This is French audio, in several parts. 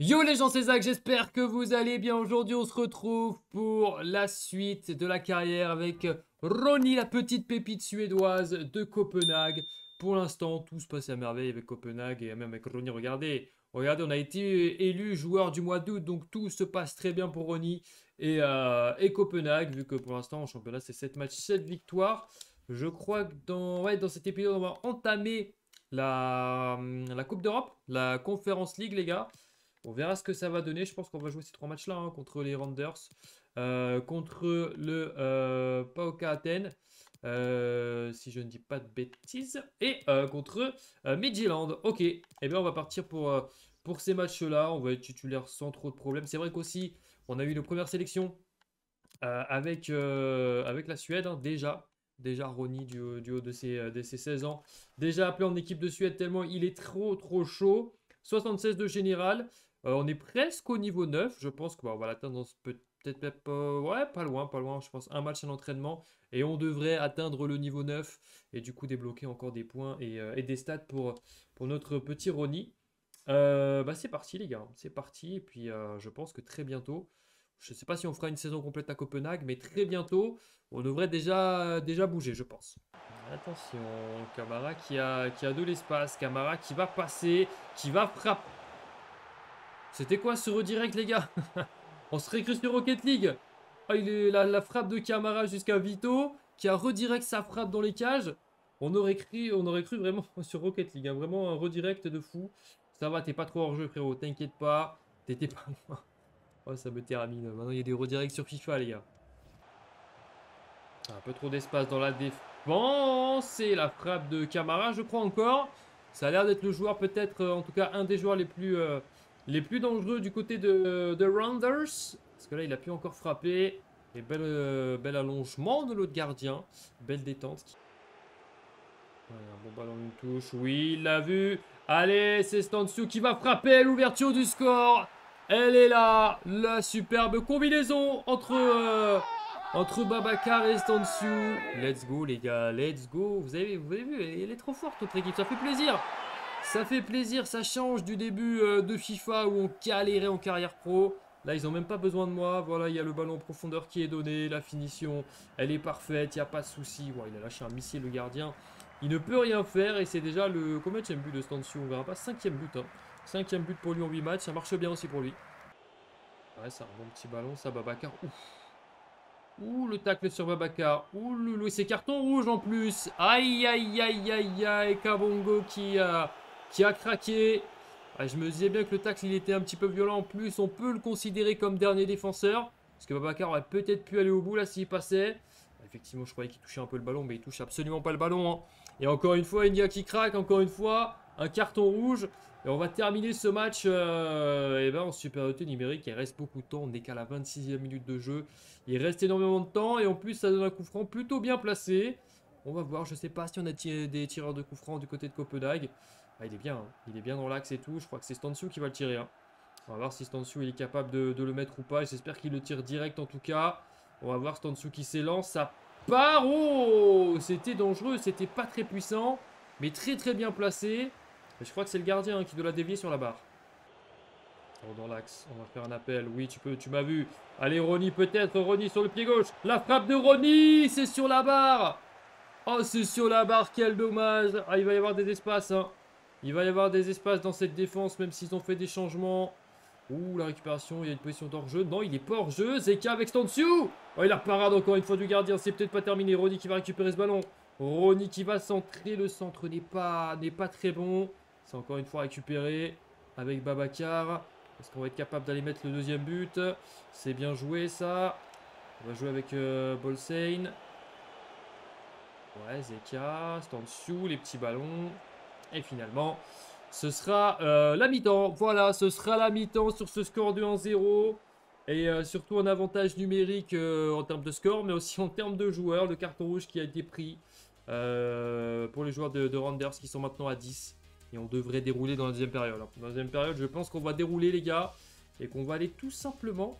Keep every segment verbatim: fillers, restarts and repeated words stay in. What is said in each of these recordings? Yo les gens, c'est Zach, j'espère que vous allez bien. Aujourd'hui on se retrouve pour la suite de la carrière avec Roony, la petite pépite suédoise de Copenhague. Pour l'instant tout se passe à merveille avec Copenhague et même avec Roony. Regardez, regardez, on a été élu joueur du mois d'août, donc tout se passe très bien pour Roony et, euh, et Copenhague, vu que pour l'instant en championnat c'est sept matchs, sept victoires. Je crois que dans, ouais, dans cet épisode on va entamer la, la Coupe d'Europe, la Conference League les gars. On verra ce que ça va donner. Je pense qu'on va jouer ces trois matchs-là hein, contre les Randers, euh, contre le euh, P A O K Athens, euh, si je ne dis pas de bêtises, et euh, contre euh, Midtjylland. Ok, et eh bien on va partir pour, euh, pour ces matchs-là. On va être titulaire sans trop de problèmes. C'est vrai qu'aussi, on a eu nos premières sélections euh, avec, euh, avec la Suède hein, déjà. Déjà Roony du, du haut de ses, de ses seize ans. Déjà appelé en équipe de Suède tellement il est trop trop chaud. soixante-seize de général. Euh, on est presque au niveau neuf, je pense qu'on va l'atteindre peut-être, euh, ouais, pas loin, pas loin, je pense, un match à l'entraînement, et on devrait atteindre le niveau neuf, et du coup débloquer encore des points et, euh, et des stats pour, pour notre petit Roony. Euh, bah, c'est parti les gars, c'est parti, et puis euh, je pense que très bientôt, je ne sais pas si on fera une saison complète à Copenhague, mais très bientôt, on devrait déjà, déjà bouger, je pense. Attention, Camara qui a, qui a de l'espace, Camara qui va passer, qui va frapper. C'était quoi ce redirect les gars? On se récrute sur Rocket League. Ah, il est la, la frappe de Camara jusqu'à Vito qui a redirect sa frappe dans les cages. On aurait cru, on aurait cru vraiment sur Rocket League. Hein, vraiment un redirect de fou. Ça va, t'es pas trop hors jeu frérot, t'inquiète pas. T'étais pas loin. Oh ça me termine. Maintenant il y a des redirects sur FIFA les gars. Un peu trop d'espace dans la défense. C'est la frappe de Camara je crois encore. Ça a l'air d'être le joueur peut-être, en tout cas un des joueurs les plus... Euh, Les plus dangereux du côté de, de Randers. Parce que là, il a pu encore frapper. Et bel, euh, bel allongement de l'autre gardien. Belle détente. Ouais, un bon ballon, une touche. Oui, il l'a vu. Allez, c'est Stanciu qui va frapper. L'ouverture du score. Elle est là. La superbe combinaison entre, euh, entre Babacar et Stanciu. Let's go, les gars. Let's go. Vous avez, vous avez vu, elle est trop forte, notre équipe. Ça fait plaisir. Ça fait plaisir, ça change du début de FIFA où on galérait en carrière pro. Là, ils n'ont même pas besoin de moi. Voilà, il y a le ballon en profondeur qui est donné. La finition, elle est parfaite. Il n'y a pas de souci. Wow, il a lâché un missile, le gardien. Il ne peut rien faire. Et c'est déjà le combattième but de Stanciu. On verra pas. Cinquième but. Hein. Cinquième but pour lui en huit matchs. Ça marche bien aussi pour lui. Ouais, c'est un bon petit ballon. Ça, Babacar. Ouf. Ouh, le tacle sur Babacar. Ouh, le, le, c'est carton rouge en plus. Aïe, aïe, aïe, aïe, aïe. Karamoko qui a... qui a craqué. Ah, je me disais bien que le tacle, il était un petit peu violent. En plus, on peut le considérer comme dernier défenseur. Parce que Babacar aurait peut-être pu aller au bout, là, s'il passait. Effectivement, je croyais qu'il touchait un peu le ballon, mais il touche absolument pas le ballon. Hein. Et encore une fois, India qui craque. Encore une fois, un carton rouge. Et on va terminer ce match euh, eh ben, en supériorité numérique. Il reste beaucoup de temps. On n'est qu'à la vingt-sixième minute de jeu. Il reste énormément de temps. Et en plus, ça donne un coup franc plutôt bien placé. On va voir. Je ne sais pas si on a tiré des tireurs de coup franc du côté de Copenhague. Ah, il est bien, hein. Il est bien dans l'axe et tout. Je crois que c'est Stanciu qui va le tirer. Hein. On va voir si Stanciu il est capable de, de le mettre ou pas. J'espère qu'il le tire direct en tout cas. On va voir Stanciu qui s'élance. Ça part. Oh, c'était dangereux. C'était pas très puissant. Mais très très bien placé. Et je crois que c'est le gardien hein, qui doit la dévier sur la barre. Oh, dans l'axe. On va faire un appel. Oui, tu peux. Tu m'as vu. Allez, Roony peut-être. Roony sur le pied gauche. La frappe de Roony. C'est sur la barre. Oh, c'est sur la barre. Quel dommage. Ah, il va y avoir des espaces. Hein. Il va y avoir des espaces dans cette défense, même s'ils ont fait des changements. Ouh, la récupération, il y a une position d'hors-jeu. Non, il n'est pas hors-jeu. Zeka avec Stanciu. Oh, il a parade encore une fois du gardien. C'est peut-être pas terminé. Roony qui va récupérer ce ballon. Roony qui va centrer. Le centre n'est pas, n'est pas très bon. C'est encore une fois récupéré avec Babacar. Est-ce qu'on va être capable d'aller mettre le deuxième but? C'est bien joué, ça. On va jouer avec euh, Boilesen. Ouais, Zeka, Stanciu, les petits ballons. Et finalement, ce sera euh, la mi-temps. Voilà, ce sera la mi-temps sur ce score de un zéro. Et euh, surtout un avantage numérique euh, en termes de score, mais aussi en termes de joueurs. Le carton rouge qui a été pris euh, pour les joueurs de, de Randers qui sont maintenant à dix. Et on devrait dérouler dans la deuxième période. Alors, dans la deuxième période, je pense qu'on va dérouler les gars. Et qu'on va aller tout simplement.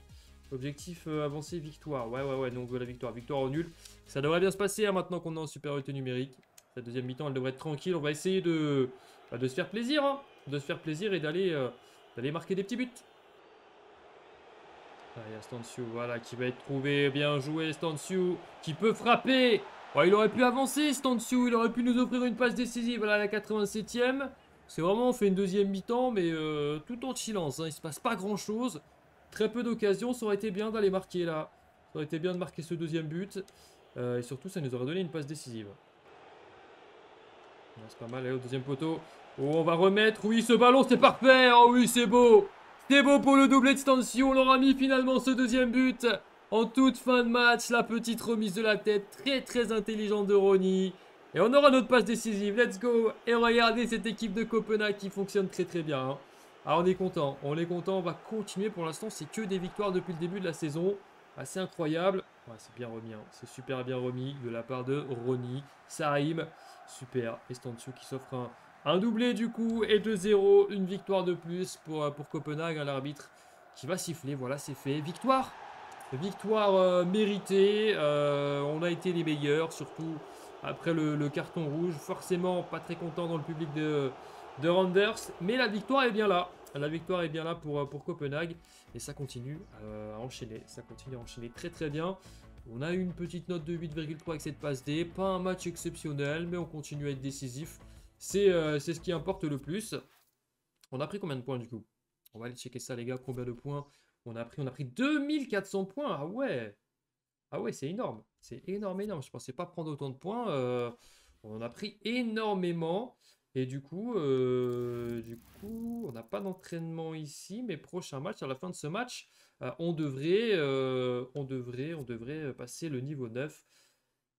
Objectif euh, avancé, victoire. Ouais, ouais, ouais, nous on veut la victoire. Victoire au nul. Ça devrait bien se passer hein, maintenant qu'on est en supériorité numérique. La deuxième mi-temps, elle devrait être tranquille. On va essayer de, de se faire plaisir. Hein. De se faire plaisir et d'aller euh, d'aller marquer des petits buts. Ah, il y a Stanciu, voilà, qui va être trouvé. Bien joué, Stanciu, qui peut frapper. Oh, il aurait pu avancer, Stanciu. Il aurait pu nous offrir une passe décisive. Voilà, à la quatre-vingt-septième. C'est vraiment, on fait une deuxième mi-temps, mais euh, tout en silence. Hein. Il ne se passe pas grand-chose. Très peu d'occasions. Ça aurait été bien d'aller marquer, là. Ça aurait été bien de marquer ce deuxième but. Euh, et surtout, ça nous aurait donné une passe décisive. Ah, c'est pas mal. Allez, au deuxième poteau. Oh, on va remettre. Oui, ce ballon, c'est parfait. Oh oui, c'est beau. C'est beau pour le doublé de Stanciu. On leur a mis finalement ce deuxième but. En toute fin de match, la petite remise de la tête. Très, très intelligente de Roony. Et on aura notre passe décisive. Let's go. Et regardez cette équipe de Copenhague qui fonctionne très, très bien. Hein. Ah, on est content. On est content. On va continuer. Pour l'instant, c'est que des victoires depuis le début de la saison. Assez incroyable. Ouais, c'est bien remis. Hein. C'est super bien remis de la part de Roony. Ça rime. Super. Et Stanciu qui s'offre un... Un doublé du coup et deux zéro, une victoire de plus pour, pour Copenhague, hein, l'arbitre qui va siffler, voilà c'est fait, victoire, victoire euh, méritée, euh, on a été les meilleurs, surtout après le, le carton rouge, forcément pas très content dans le public de, de Randers, mais la victoire est bien là, la victoire est bien là pour, pour Copenhague et ça continue euh, à enchaîner, ça continue à enchaîner très très bien. On a eu une petite note de huit virgule trois avec cette passe D, pas un match exceptionnel mais on continue à être décisif. C'est euh, ce qui importe le plus. On a pris combien de points du coup? On va aller checker ça les gars, combien de points on a pris? On a pris deux mille quatre cents points, ah ouais. Ah ouais, c'est énorme. C'est énorme, énorme. Je pensais pas prendre autant de points. Euh, on en a pris énormément. Et du coup, euh, du coup on n'a pas d'entraînement ici. Mais prochain match, à la fin de ce match, euh, on, devrait, euh, on, devrait, on devrait passer le niveau neuf.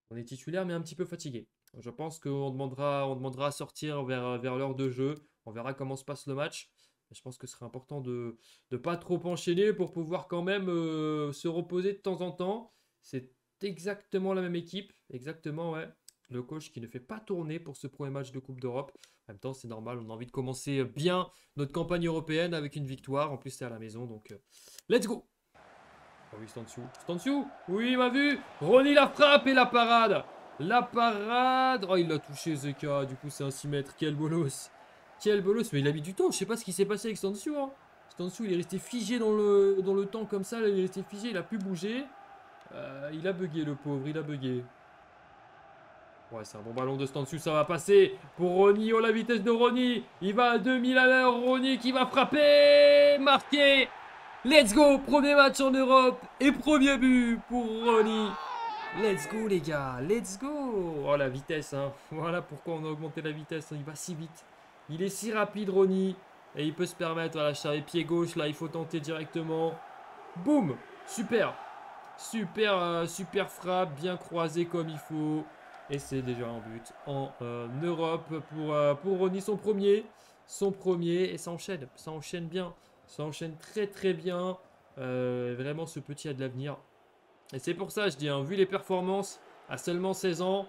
On est titulaire mais un petit peu fatigué. Je pense qu'on demandera, on demandera à sortir vers, vers l'heure de jeu. On verra comment se passe le match. Je pense que ce serait important de ne pas trop enchaîner pour pouvoir quand même euh, se reposer de temps en temps. C'est exactement la même équipe. Exactement, ouais. Le coach qui ne fait pas tourner pour ce premier match de Coupe d'Europe. En même temps, c'est normal. On a envie de commencer bien notre campagne européenne avec une victoire. En plus, c'est à la maison. Donc, euh, let's go! Oh oui, Stanciu. Stanciu! Oui, il m'a vu! Roony la frappe et la parade! La parade. Oh, il l'a touché, Zeka. Du coup, c'est un six mètres. Quel bolos. Quel bolos. Mais il a mis du temps. Je sais pas ce qui s'est passé avec Stanciu. Hein. Stanciu, il est resté figé dans le, dans le temps comme ça. Il est resté figé. Il a pu bouger. Euh, il a bugué, le pauvre. Il a bugué. Ouais, c'est un bon ballon de Stanciu. Ça va passer pour Roony. Oh, la vitesse de Roony. Il va à deux mille à l'heure. Roony qui va frapper. Marqué. Let's go. Premier match en Europe. Et premier but pour Roony. Let's go les gars, let's go. Oh la vitesse, hein. Voilà pourquoi on a augmenté la vitesse, il va si vite. Il est si rapide Roony. Et il peut se permettre, voilà, les pieds gauche, là il faut tenter directement. Boum, super. Super, euh, super frappe, bien croisée comme il faut. Et c'est déjà un but en euh, Europe pour, euh, pour Roony, son premier. Son premier, et ça enchaîne, ça enchaîne bien. Ça enchaîne très très bien. Euh, vraiment ce petit a de l'avenir. Et c'est pour ça, je dis, hein, vu les performances, à seulement seize ans,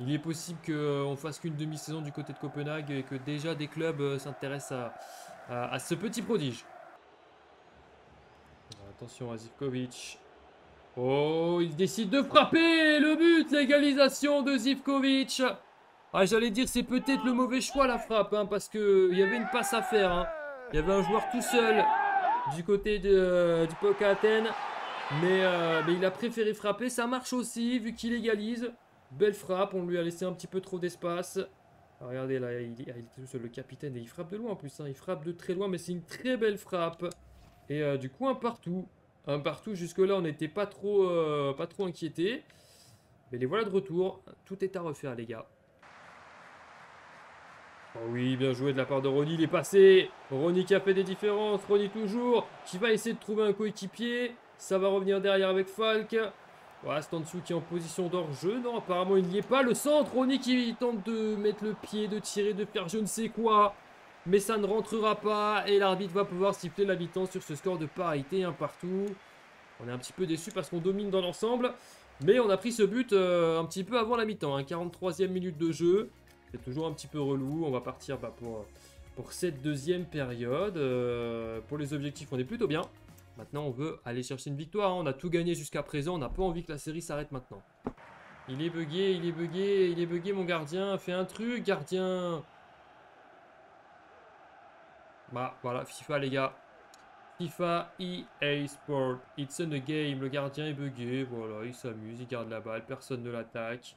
il est possible qu'on euh, fasse qu'une demi-saison du côté de Copenhague et que déjà des clubs euh, s'intéressent à, à, à ce petit prodige. Alors, attention à Zivkovic. Oh, il décide de frapper le but, l'égalisation de Zivkovic. Ah, j'allais dire, c'est peut-être le mauvais choix la frappe, hein, parce qu'il y avait une passe à faire. Hein. Il y avait un joueur tout seul du côté de, euh, du P A O K Athens. Mais, euh, mais il a préféré frapper, ça marche aussi vu qu'il égalise. Belle frappe, on lui a laissé un petit peu trop d'espace. Regardez là, il, il est tout seul le capitaine et il frappe de loin en plus. Hein. Il frappe de très loin mais c'est une très belle frappe. Et euh, du coup un partout. Un partout jusque là on n'était pas trop, euh, pas trop inquiétés. Mais les voilà de retour, tout est à refaire les gars. Oh oui, bien joué de la part de Roony, il est passé. Roony qui a fait des différences, Roony toujours. Qui va essayer de trouver un coéquipier. Ça va revenir derrière avec Falk. Voilà, Stanciu qui est en position d'hors-jeu. Non, apparemment, il n'y est pas. Le centre, Roony qui tente de mettre le pied, de tirer, de faire je ne sais quoi. Mais ça ne rentrera pas. Et l'arbitre va pouvoir siffler la mi-temps sur ce score de parité, un partout. On est un petit peu déçu parce qu'on domine dans l'ensemble. Mais on a pris ce but euh, un petit peu avant la mi-temps. Hein. quarante-troisième minute de jeu. C'est toujours un petit peu relou. On va partir bah, pour, pour cette deuxième période. Euh, pour les objectifs, on est plutôt bien. Maintenant, on veut aller chercher une victoire. On a tout gagné jusqu'à présent. On n'a pas envie que la série s'arrête maintenant. Il est bugué, il est bugué, il est bugué. Mon gardien fait un truc. Gardien. Bah voilà, FIFA les gars. FIFA E A Sport. It's in the game. Le gardien est bugué. Voilà, il s'amuse, il garde la balle. Personne ne l'attaque.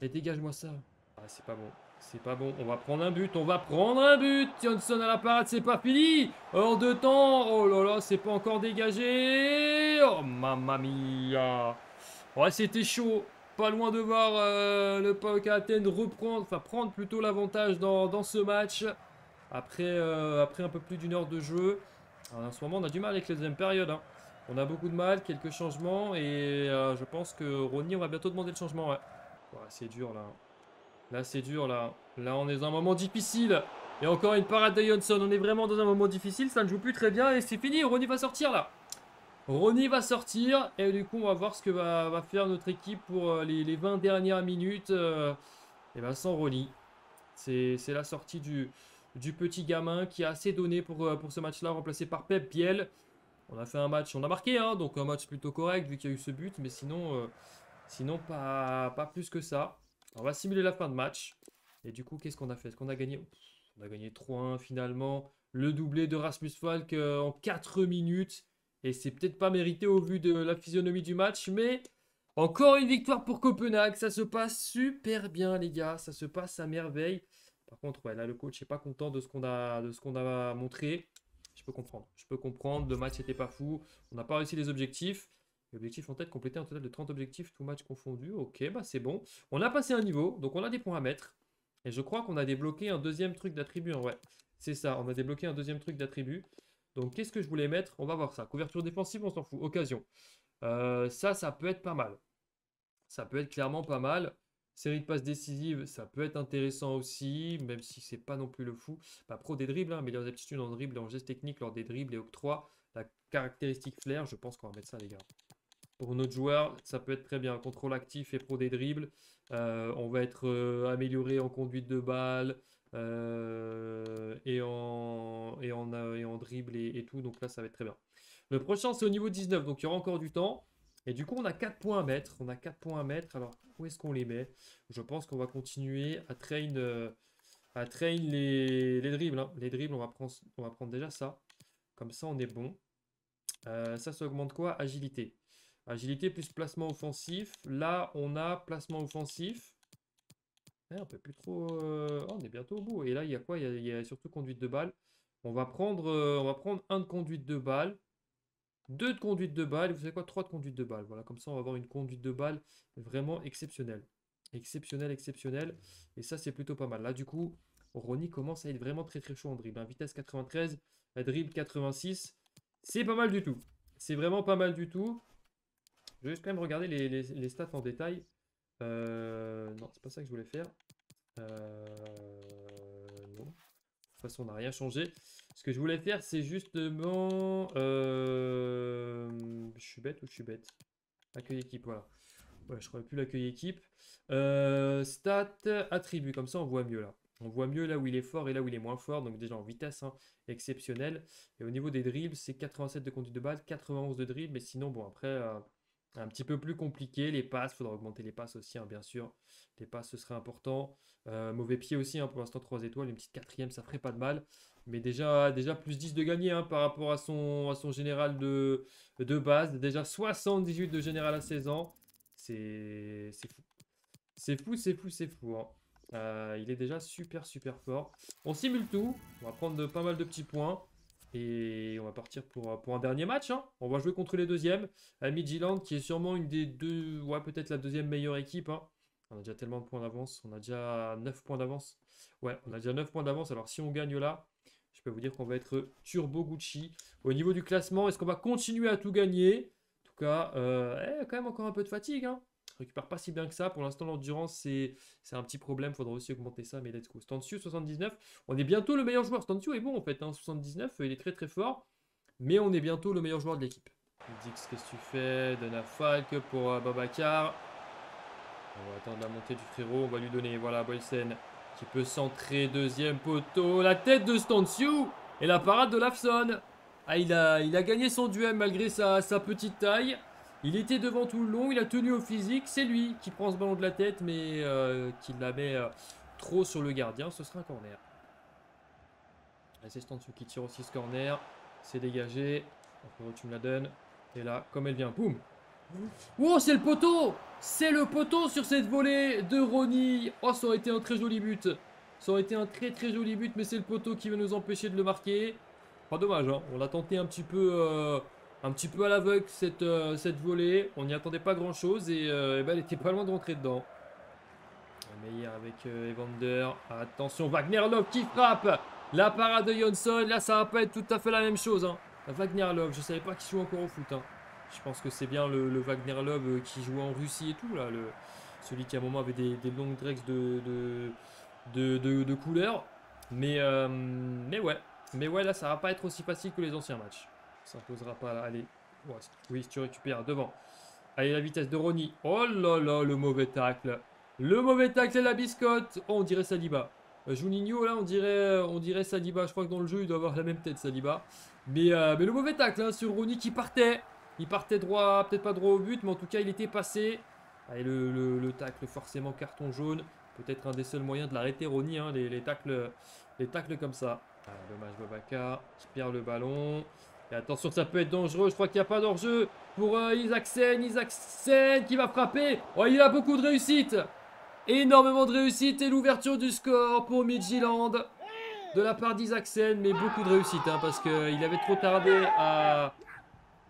Et dégage-moi ça. Ah, c'est pas bon. C'est pas bon. On va prendre un but. On va prendre un but. Jonsson à la parade. C'est pas fini. Hors de temps. Oh là là, c'est pas encore dégagé. Oh, mamma mia. Ouais, c'était chaud. Pas loin de voir euh, le P A O K Athens reprendre, enfin prendre plutôt l'avantage dans, dans ce match. Après, euh, après un peu plus d'une heure de jeu. Alors, en ce moment, on a du mal avec la deuxième période. Hein. On a beaucoup de mal, quelques changements. Et euh, je pense que Roony, on va bientôt demander le changement. Ouais. Ouais, c'est dur là. Là, c'est dur là. Là, on est dans un moment difficile. Et encore une parade de Jonsson. On est vraiment dans un moment difficile. Ça ne joue plus très bien. Et c'est fini. Roony va sortir là. Roony va sortir et du coup on va voir ce que va, va faire notre équipe pour les, les vingt dernières minutes. Euh, et bien sans Roony, c'est la sortie du, du petit gamin qui a assez donné pour, pour ce match-là, remplacé par Pep Biel. On a fait un match, on a marqué, hein, donc un match plutôt correct vu qu'il y a eu ce but, mais sinon, euh, sinon pas, pas plus que ça. On va simuler la fin de match. Et du coup, qu'est-ce qu'on a fait? Est-ce qu'on a gagné? On a gagné trois un finalement. Le doublé de Rasmus Falk euh, en quatre minutes. Et c'est peut-être pas mérité au vu de la physionomie du match. Mais encore une victoire pour Copenhague. Ça se passe super bien, les gars. Ça se passe à merveille. Par contre, ouais, là, le coach n'est pas content de ce qu'on a, de ce qu'on a montré. Je peux comprendre. Je peux comprendre. Le match n'était pas fou. On n'a pas réussi les objectifs. L'objectif en tête, compléter un total de trente objectifs, tout match confondu. Ok, bah c'est bon. On a passé un niveau. Donc, on a des points à mettre. Et je crois qu'on a débloqué un deuxième truc d'attribut. Hein. Ouais, c'est ça. On a débloqué un deuxième truc d'attribut. Donc, qu'est-ce que je voulais mettre? On va voir ça. Couverture défensive, on s'en fout. Occasion. Euh, ça, ça peut être pas mal. Ça peut être clairement pas mal. Série de passes décisives, ça peut être intéressant aussi, même si c'est pas non plus le fou. Pas pro des dribbles, hein, mais leurs aptitudes en dribble, en gestes techniques, lors des dribbles et octroi. La caractéristique flair, je pense qu'on va mettre ça, les gars. Pour notre joueur, ça peut être très bien. Contrôle actif et pro des dribbles. Euh, on va être euh, amélioré en conduite de balle. Euh, et, en, et, en, et en dribble et, et tout, donc là ça va être très bien. Le prochain c'est au niveau dix-neuf, donc il y aura encore du temps. Et du coup on a quatre points à mettre. On a quatre points à mettre, alors où est-ce qu'on les met? Je pense qu'on va continuer à train, à train les, les dribbles hein. Les dribbles, on va, prendre, on va prendre déjà ça. Comme ça on est bon. euh, Ça ça augmente quoi? Agilité. Agilité plus placement offensif. Là on a placement offensif. On peut plus trop. Oh, on est bientôt au bout. Et là, il y a quoi? Il y a, il y a surtout conduite de balle. On va prendre, on va prendre un de conduite de balle, deux de conduite de balle. Et vous savez quoi? Trois de conduite de balle. Voilà, comme ça, on va avoir une conduite de balle vraiment exceptionnelle, exceptionnelle, exceptionnelle. Et ça, c'est plutôt pas mal. Là, du coup, Roony commence à être vraiment très très chaud en dribble. Hein. Vitesse quatre-vingt-treize, dribble quatre-vingt-six. C'est pas mal du tout. C'est vraiment pas mal du tout. Je vais juste quand même regarder les, les, les stats en détail. Euh, non, c'est pas ça que je voulais faire. Euh, non. De toute façon, on n'a rien changé. Ce que je voulais faire, c'est justement. Euh, je suis bête ou je suis bête? Accueil équipe, voilà. Ouais, je ne ferai plus l'accueil équipe. Euh, stat, attribut, comme ça, on voit mieux là. On voit mieux là où il est fort et là où il est moins fort. Donc, déjà en vitesse, hein, exceptionnelle. Et au niveau des dribbles, c'est quatre-vingt-sept de conduite de balle, quatre-vingt-onze de dribble. Mais sinon, bon, après. Euh, Un petit peu plus compliqué, les passes, il faudra augmenter les passes aussi, hein, bien sûr. Les passes, ce serait important. Euh, mauvais pied aussi, hein, pour l'instant, trois étoiles, une petite quatrième, ça ferait pas de mal. Mais déjà, déjà plus dix de gagné hein, par rapport à son, à son général de, de base. Déjà soixante-dix-huit de général à seize ans. C'est fou. C'est fou, c'est fou, c'est fou. Hein. Euh, il est déjà super, super fort. On simule tout. On va prendre de, pas mal de petits points. Et on va partir pour, pour un dernier match. Hein. On va jouer contre les deuxièmes. À Midtjylland, qui est sûrement une des deux, ouais, peut-être la deuxième meilleure équipe. Hein. On a déjà tellement de points d'avance. On a déjà neuf points d'avance. Ouais, on a déjà neuf points d'avance. Alors, si on gagne là, je peux vous dire qu'on va être turbo Gucci. Au niveau du classement, est-ce qu'on va continuer à tout gagner? En tout cas, euh, eh, quand même encore un peu de fatigue. Hein. Je récupère pas si bien que ça. Pour l'instant, l'endurance, c'est un petit problème. Faudra aussi augmenter ça, mais let's go. Stanciu, soixante-dix-neuf. On est bientôt le meilleur joueur. Stanciu est bon, en fait. Hein. soixante-dix-neuf, il est très, très fort. Mais on est bientôt le meilleur joueur de l'équipe. Dix, qu'est-ce que tu fais? Donne à Falk pour euh, Babacar. On va attendre la montée du frérot. On va lui donner, voilà, Boilesen qui peut centrer. Deuxième poteau. La tête de Stanciu et la parade de Olafsson. Ah, il a, il a gagné son duel malgré sa, sa petite taille. Il était devant tout le long, il a tenu au physique. C'est lui qui prend ce ballon de la tête, mais euh, qui la met euh, trop sur le gardien. Ce sera un corner. C'est Stanciu qui tire aussi ce corner. C'est dégagé. Après, tu me la donnes. Et là, comme elle vient, boum. Oh, c'est le poteau. C'est le poteau sur cette volée de Roony. Oh, ça aurait été un très joli but. Ça aurait été un très très joli but, mais c'est le poteau qui va nous empêcher de le marquer. Pas dommage, hein. On l'a tenté un petit peu, euh, un petit peu à l'aveugle cette, euh, cette volée. On n'y attendait pas grand chose et, euh, et ben, elle était pas loin de rentrer dedans. Meilleur avec euh, Evander. Attention, Wagner Love qui frappe. La parade de Jonsson. Là, ça va pas être tout à fait la même chose, hein. Wagner Love, je savais pas qu'il joue encore au foot, hein. Je pense que c'est bien le, le Wagner Love euh, qui jouait en Russie et tout là. Le, celui qui à un moment avait des, des longues drex de, de De, de, de couleur, mais, euh, mais ouais, mais ouais, là ça va pas être aussi facile que les anciens matchs. Ça posera pas là. Allez, ouais, oui, tu récupères devant. Allez, la vitesse de Roony. Oh là là, le mauvais tacle, le mauvais tacle et la biscotte. Oh, on dirait Saliba. Euh, Juninho, là, on dirait, on dirait Saliba. Je crois que dans le jeu, il doit avoir la même tête, Saliba. Mais, euh, mais le mauvais tacle hein, sur Roony qui partait. Il partait droit, peut-être pas droit au but, mais en tout cas, il était passé. Allez, le, le, le tacle, forcément carton jaune. Peut-être un des seuls moyens de l'arrêter, Roony, hein, les, les, tacles, les tacles comme ça. Ah, dommage, Babacar qui perd le ballon. Et attention, ça peut être dangereux. Je crois qu'il n'y a pas d'enjeu pour euh, Isaksen. Isaksen qui va frapper. Oh, il a beaucoup de réussite. Énormément de réussite. Et l'ouverture du score pour Midtjylland de la part d'Isaksen. Mais beaucoup de réussite hein, parce qu'il avait trop tardé à,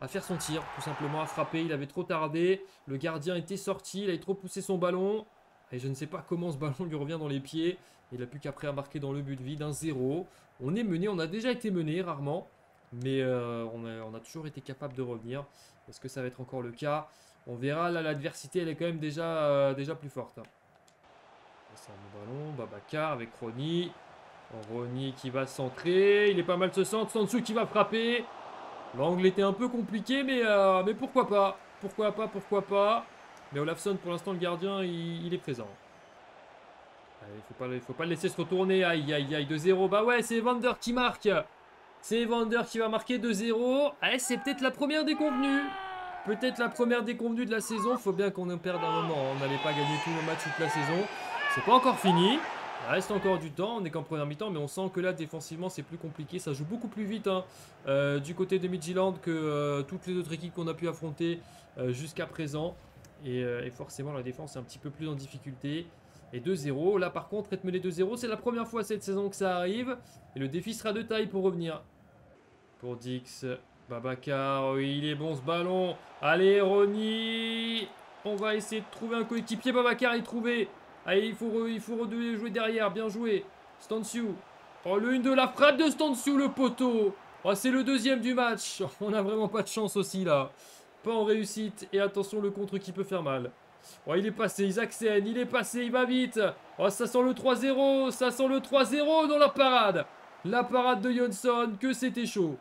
à faire son tir. Tout simplement à frapper. Il avait trop tardé. Le gardien était sorti. Il avait trop poussé son ballon. Et je ne sais pas comment ce ballon lui revient dans les pieds. Il n'a plus qu'après à marquer dans le but vide un zéro. On est mené, on a déjà été mené rarement. Mais euh, on, a, on a toujours été capable de revenir. Est-ce que ça va être encore le cas? On verra, là l'adversité elle est quand même déjà, euh, déjà plus forte. C'est un bon ballon, Babacar avec Roony. Roony qui va centrer. Il est pas mal ce centre, Stanciu qui va frapper. L'angle était un peu compliqué mais, euh, mais pourquoi pas? Pourquoi pas, pourquoi pas? Mais Olafsson, pour l'instant, le gardien, il, il est présent. Il faut pas, faut pas le laisser se retourner. Aïe, aïe, aïe, deux zéro. Bah ouais, c'est Evander qui marque. C'est Evander qui va marquer deux zéro. Ah, c'est peut-être la première déconvenue. Peut-être la première déconvenue de la saison. Faut bien qu'on en perde un moment. On n'allait pas gagner tous nos matchs toute la saison. C'est pas encore fini. Il reste encore du temps. On est qu'en première mi-temps, mais on sent que là, défensivement, c'est plus compliqué. Ça joue beaucoup plus vite hein, euh, du côté de Midtjylland que euh, toutes les autres équipes qu'on a pu affronter euh, jusqu'à présent. Et, euh, et forcément la défense est un petit peu plus en difficulté. Et deux zéro, là par contre être mené deux zéro, c'est la première fois cette saison que ça arrive. Et le défi sera de taille pour revenir. Pour Dix, Babacar, oui, il est bon ce ballon. Allez Roony, on va essayer de trouver un coéquipier. Babacar est trouvé. Allez, il faut, re, il faut re, jouer derrière, bien joué Stanciu. Oh le un deux, la frappe de Stanciu, le poteau. Oh, c'est le deuxième du match. On n'a vraiment pas de chance aussi là. Pas en réussite et attention le contre qui peut faire mal. Oh, il est passé, Isaksen, il est passé, il va vite. Oh, ça sent le trois zéro, ça sent le trois zéro dans la parade. La parade de Jonsson, que c'était chaud.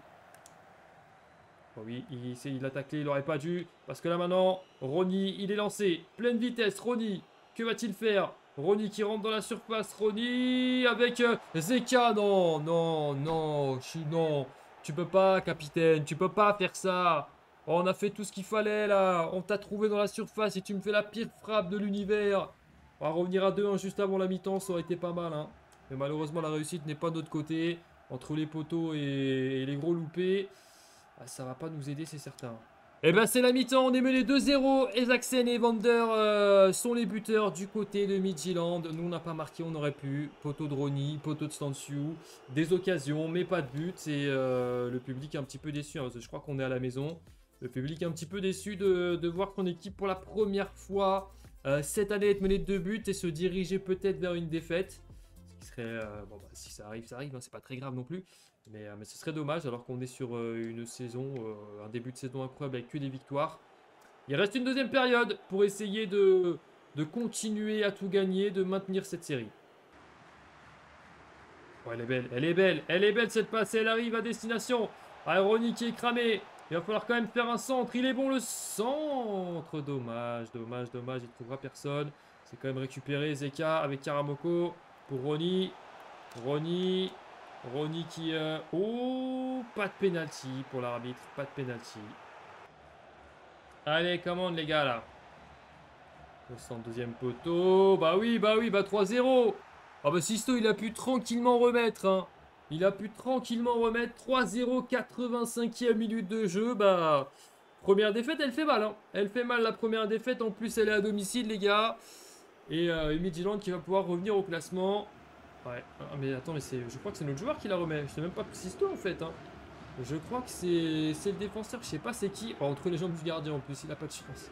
Oh oui, il, il a taclé, il aurait pas dû. Parce que là maintenant, Roony, il est lancé. Pleine vitesse, Roony, que va-t-il faire? Roony qui rentre dans la surface, Roony avec euh, Zeka. Non, non, non, je, non, tu peux pas capitaine, tu peux pas faire ça. Oh, on a fait tout ce qu'il fallait là. On t'a trouvé dans la surface et tu me fais la pire frappe de l'univers. On va revenir à deux un hein, juste avant la mi-temps. Ça aurait été pas mal. Hein. Mais malheureusement, la réussite n'est pas de notre côté. Entre les poteaux et, et les gros loupés, ah, ça va pas nous aider, c'est certain. Et bien, c'est la mi-temps. On est mené deux zéro. Isaksen et Evander euh, sont les buteurs du côté de Midtjylland. Nous, on n'a pas marqué. On aurait pu. Poteau de Roony, poteau de Stanciu. Des occasions, mais pas de but. Et euh, le public est un petit peu déçu. Hein, parce que je crois qu'on est à la maison. Le public est un petit peu déçu de, de voir qu'on équipe pour la première fois euh, cette année être mené de deux buts et se diriger peut-être vers une défaite. Ce qui serait, euh, bon bah, si ça arrive, ça arrive, hein, c'est pas très grave non plus. Mais, euh, mais ce serait dommage alors qu'on est sur euh, une saison, euh, un début de saison incroyable avec que des victoires. Il reste une deuxième période pour essayer de, de continuer à tout gagner, de maintenir cette série. Oh, elle est belle, elle est belle, elle est belle cette passe, elle arrive à destination. Ah, Roony qui est cramé. Il va falloir quand même faire un centre. Il est bon le centre. Dommage, dommage, dommage. Il ne trouvera personne. C'est quand même récupéré. Zeka avec Karamoko pour Roony. Roony. Roony qui... Euh... Oh, pas de pénalty pour l'arbitre. Pas de pénalty. Allez, commande les gars là. Le centre, deuxième poteau. Bah oui, bah oui, bah trois zéro. Ah bah Sisto, il a pu tranquillement remettre. Hein. Il a pu tranquillement remettre trois zéro, quatre-vingt-cinquième minute de jeu. Bah, première défaite, elle fait mal. Hein. Elle fait mal la première défaite. En plus, elle est à domicile, les gars. Et euh, Midtjylland qui va pouvoir revenir au classement. Ouais, ah, mais attends, mais c'est, je crois que c'est notre joueur qui la remet. Je sais même pas que c'est Sisto en fait. Hein. Je crois que c'est le défenseur, je sais pas c'est qui. Oh, entre les jambes du gardien en plus, il a pas de chance.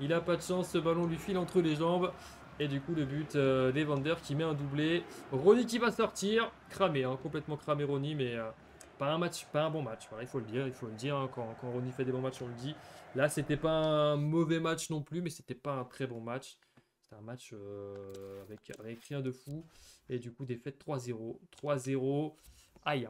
Il a pas de chance, ce ballon lui file entre les jambes. Et du coup, le but euh, d'Evander qui met un doublé. Roony qui va sortir. Cramé, hein, complètement cramé Roony, mais euh, pas, un match, pas un bon match. Voilà, il faut le dire, il faut le dire. Hein, quand, quand Roony fait des bons matchs, on le dit. Là, c'était pas un mauvais match non plus, mais c'était pas un très bon match. C'est un match euh, avec, avec rien de fou. Et du coup, défaite trois zéro. trois zéro. Aïe.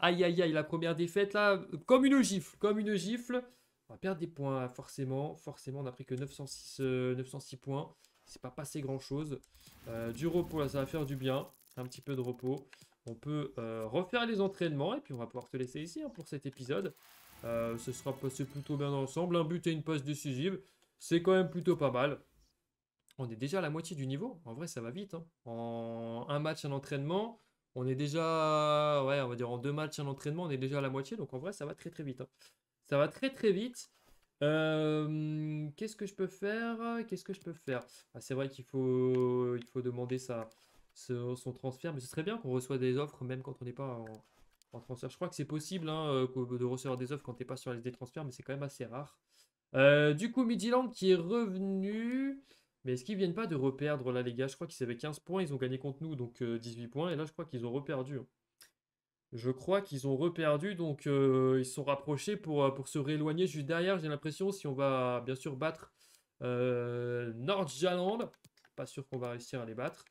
Aïe, aïe, aïe. La première défaite, là, comme une gifle. Comme une gifle. On va perdre des points, forcément. Forcément, on n'a pris que neuf cent six points. C'est pas passé grand-chose. Euh, du repos, là, ça va faire du bien. Un petit peu de repos. On peut euh, refaire les entraînements. Et puis, on va pouvoir te laisser ici hein, pour cet épisode. Euh, ce sera passé plutôt bien ensemble. Un but et une passe décisive. C'est quand même plutôt pas mal. On est déjà à la moitié du niveau. En vrai, ça va vite. Hein. En un match, un entraînement, on est déjà... Ouais, on va dire en deux matchs, un entraînement, on est déjà à la moitié. Donc, en vrai, ça va très, très vite. Hein. Ça va très, très vite. Euh... Qu'est-ce que je peux faire Qu'est-ce que je peux faire ah, c'est vrai qu'il faut... Il faut demander ça... son transfert. Mais ce serait bien qu'on reçoive des offres, même quand on n'est pas en... en transfert. Je crois que c'est possible hein, de recevoir des offres quand tu n'es pas sur la liste des transferts, mais c'est quand même assez rare. Euh, du coup, Midtjylland qui est revenu... Mais est-ce qu'ils ne viennent pas de reperdre là, les gars? Je crois qu'ils avaient quinze points, ils ont gagné contre nous, donc euh, dix-huit points. Et là, je crois qu'ils ont reperdu. Je crois qu'ils ont reperdu, donc euh, ils se sont rapprochés pour, pour se rééloigner juste derrière. J'ai l'impression, si on va bien sûr battre euh, Nordjylland, pas sûr qu'on va réussir à les battre.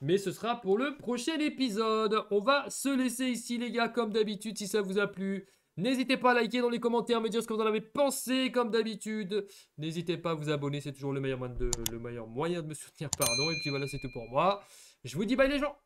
Mais ce sera pour le prochain épisode. On va se laisser ici, les gars, comme d'habitude, si ça vous a plu. N'hésitez pas à liker dans les commentaires, me dire ce que vous en avez pensé, comme d'habitude. N'hésitez pas à vous abonner, c'est toujours le meilleur moyen de, le meilleur moyen de me soutenir, pardon. Et puis voilà, c'est tout pour moi. Je vous dis bye les gens.